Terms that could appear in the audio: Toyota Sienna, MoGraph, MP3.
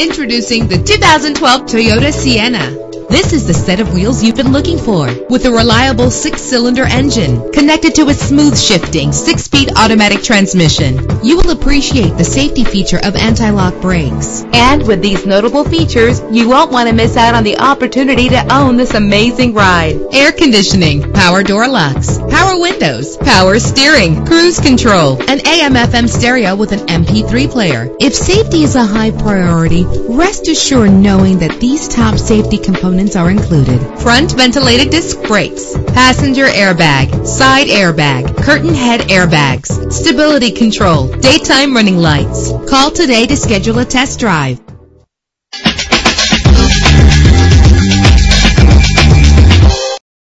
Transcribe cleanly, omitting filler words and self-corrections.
Introducing the 2012 Toyota Sienna. This is the set of wheels you've been looking for, with a reliable 6-cylinder engine connected to a smooth shifting 6-speed automatic transmission. You will appreciate the safety feature of anti-lock brakes. And with these notable features, you won't want to miss out on the opportunity to own this amazing ride. Air conditioning, power door locks, power windows, power steering, cruise control, an AM/FM stereo with an MP3 player. If safety is a high priority, rest assured knowing that these top safety components are included: front ventilated disc brakes, passenger airbag, side airbag, curtain head airbags, stability control, daytime running lights. Call today to schedule a test drive.